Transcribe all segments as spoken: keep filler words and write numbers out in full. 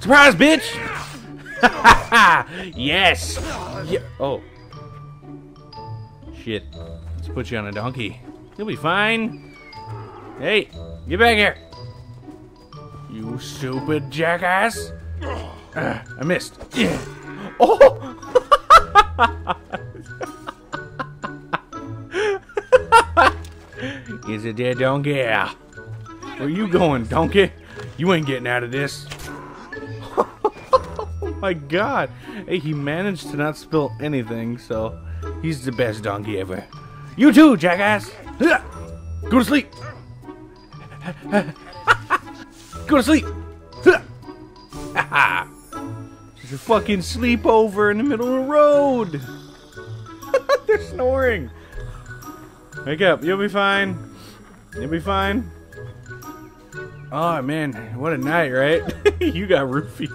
Surprise, bitch! Yes! Yeah. Oh. Shit. Let's put you on a donkey. You'll be fine. Hey, get back here. You stupid jackass. Uh, I missed. Yeah. Oh! Is it dead, donkey? Yeah. Where you going, donkey? You ain't getting out of this. Oh my god. Hey, he managed to not spill anything, so he's the best donkey ever. You too, jackass. Go to sleep. Go to sleep. There's a fucking sleepover in the middle of the road. They're snoring. Wake up. You'll be fine. You'll be fine. Oh man, what a night, right? You got roofied.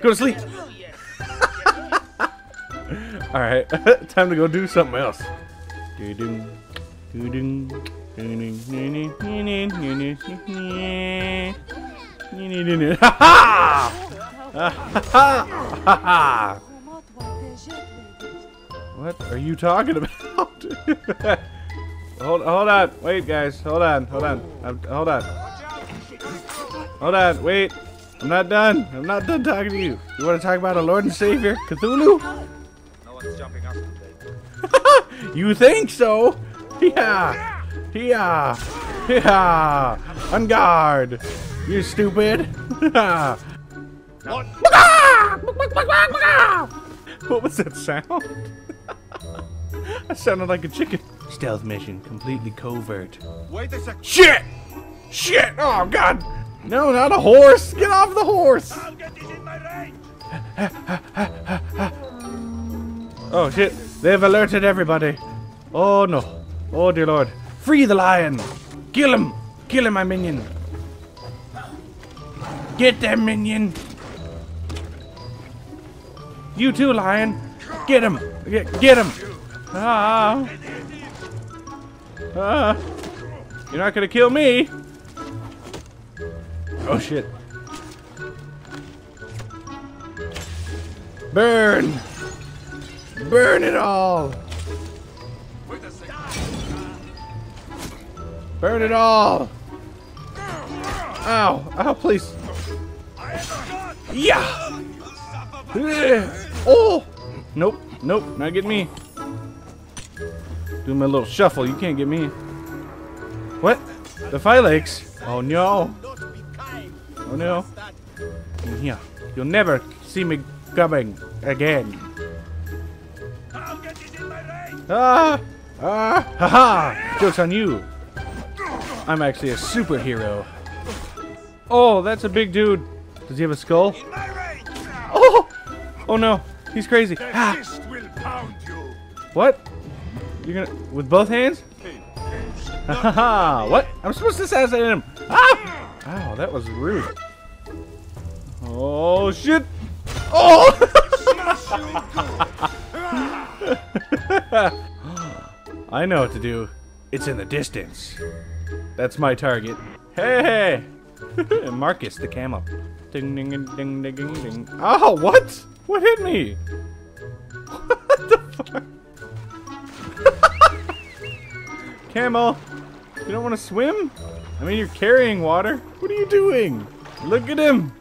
Go to sleep. Alright, time to go do something else. What are you talking about? Hold, hold on, wait, guys, hold on, hold on, I'm, hold on, hold on, wait, I'm not done, I'm not done talking to you. You want to talk about a Lord and Savior, Cthulhu? No one's jumping up today. You think so? Yeah, yeah, yeah, on guard, you stupid. What was that sound? That sounded like a chicken. Stealth mission, completely covert. Wait a second. Shit! Shit! Oh god! No, not a horse! Get off the horse! I'll get this in my range! Oh shit! They've alerted everybody. Oh no! Oh dear lord! Free the lion! Kill him! Kill him, my minion! Get them, minion! You too, lion! Get him! Get, get him! Ah! Uh, you're not gonna kill me! Oh shit. Burn! Burn it all! Burn it all! Ow! Ow, please! Yeah! Oh! Nope, nope, not getting me. Do my little shuffle, you can't get me. What? The Phylax? Oh no. Oh no. Yeah. You'll never see me coming again. Ah! Ah! Haha! Joke's on you. I'm actually a superhero. Oh, that's a big dude. Does he have a skull? Oh! Oh no. He's crazy. Ah. What? You're gonna with both hands? Haha! What? I'm supposed to assassinate him! Ah! Wow, that was rude. Oh shit! Oh! I know what to do. It's in the distance. That's my target. Hey! Hey. Marcus the Camel. Ding ding ding ding ding ding. Oh, what? What hit me? What the fuck? Camel, you don't want to swim? I mean, you're carrying water. What are you doing? Look at him.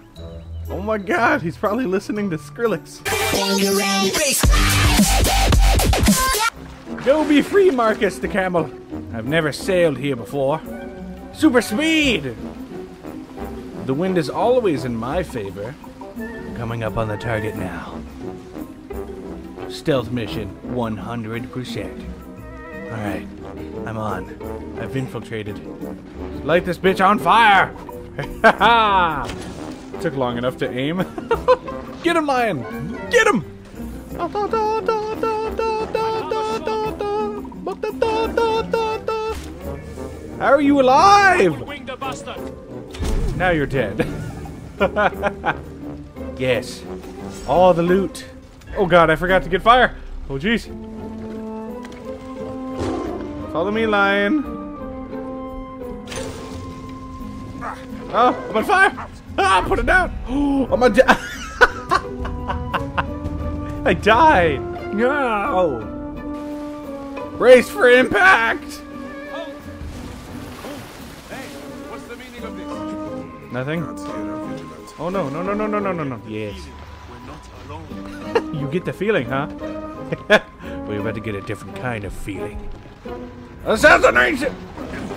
Oh my god, he's probably listening to Skrillex. Go be free, Marcus the Camel. I've never sailed here before. Super speed! The wind is always in my favor. Coming up on the target now. Stealth mission, one hundred percent. Alright, I'm on. I've infiltrated. Light this bitch on fire! Took long enough to aim. Get him, lion! Get him! How are you alive? Now you're dead. Yes. All the loot. Oh god, I forgot to get fire! Oh jeez. Follow me, lion. Oh, I'm on fire! Ah, put it down. Oh, I'm gonna die. I died. No. Race for impact. Oh. Oh. Hey, what's the meaning of this? Nothing. Oh no, no, no, no, no, no, no, no. Yes. You get the feeling, huh? We're about to get a different kind of feeling. Assassination!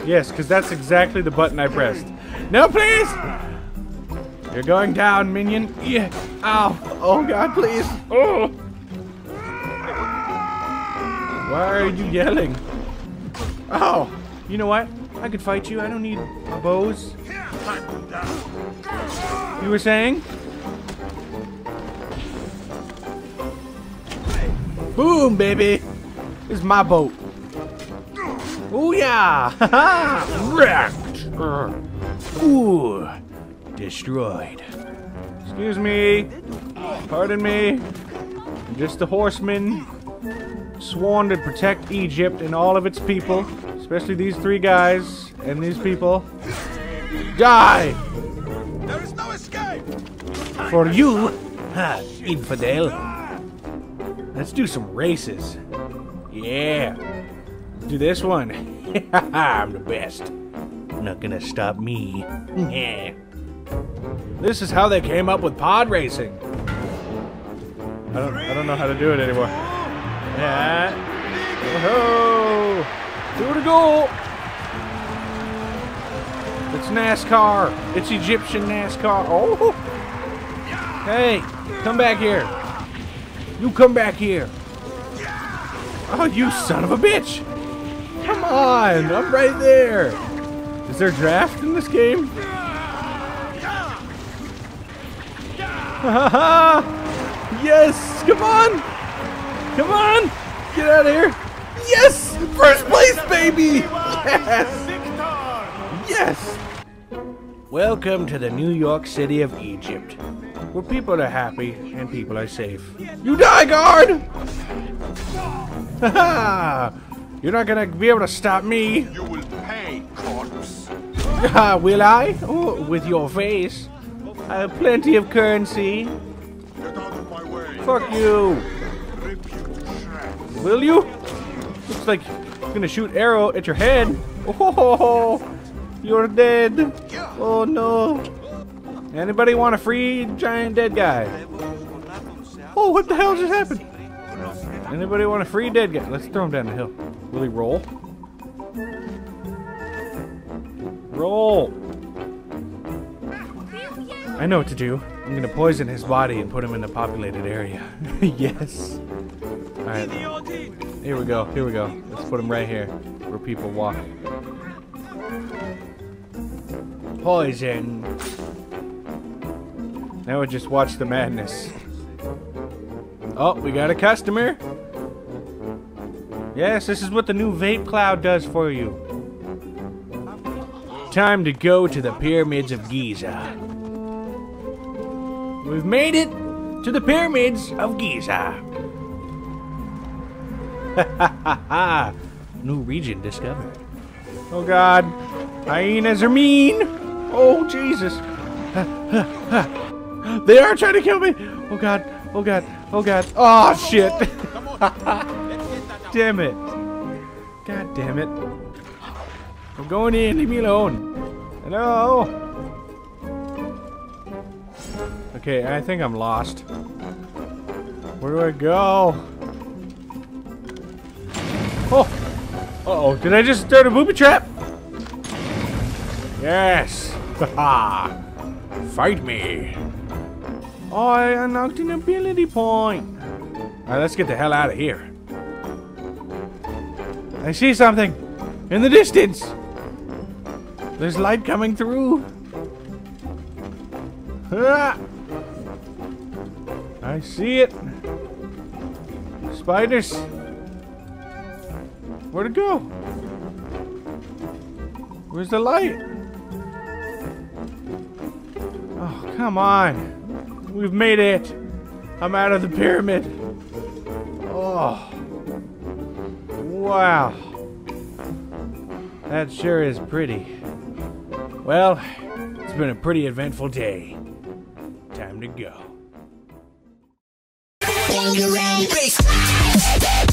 Yes, because that's exactly the button I pressed. No, please! You're going down, minion. Yeah. Ow. Oh, God, please. Oh. Why are you yelling? Oh. You know what? I could fight you. I don't need bows. You were saying? Boom, baby. This is my boat. Oh yeah! Ha ha! Wrecked! Ooh! Destroyed. Excuse me. Pardon me. I'm just a horseman sworn to protect Egypt and all of its people. Especially these three guys and these people. Die! There is no escape! For you, ha, infidel. Let's do some races. Yeah! Do this one. I'm the best. Not gonna stop me. This is how they came up with pod racing. I don't, I don't know how to do it anymore. Yeah. Whoa! Two to go. It's NASCAR. It's Egyptian NASCAR. Oh! Hey, come back here. You come back here. Oh, you son of a bitch! Come on, I'm right there. Is there draft in this game? Yes, come on, come on, get out of here. Yes, first place, baby. Yes, yes. Welcome to the New York City of Egypt, where people are happy and people are safe. You die, guard. Haha. You're not gonna be able to stop me. You will pay, corpse. Ah, will I? Oh, with your face. I have plenty of currency. Get out of my way. Fuck you. Will you? Looks like you're gonna shoot arrow at your head. Oh, you're dead. Oh no. Anybody want a free giant dead guy? Oh, what the hell just happened? Anybody want a free dead guy? Let's throw him down the hill. Will he roll? Roll! I know what to do. I'm gonna poison his body and put him in the populated area. Yes. Alright. Here we go. Here we go. Let's put him right here where people walk. Poison. Now we just watch the madness. Oh, we got a customer. Yes, this is what the new vape cloud does for you. Time to go to the pyramids of Giza. We've made it to the pyramids of Giza. Ha ha ha ha! New region discovered. Oh God, hyenas are mean. Oh Jesus! They are trying to kill me. Oh God! Oh God! Oh God! Oh shit! Damn it. God damn it. I'm going in. Leave me alone. Hello. Okay, I think I'm lost. Where do I go? Oh. Uh-oh. Did I just start a booby trap? Yes. Haha. Fight me. Oh, I unlocked an ability point. Alright, let's get the hell out of here. I see something in the distance. There's light coming through. Ah! I see it. Spiders. Where'd it go? Where's the light? Oh, come on. We've made it. I'm out of the pyramid. Oh. Wow, that sure is pretty. Well, it's been a pretty eventful day. Time to go.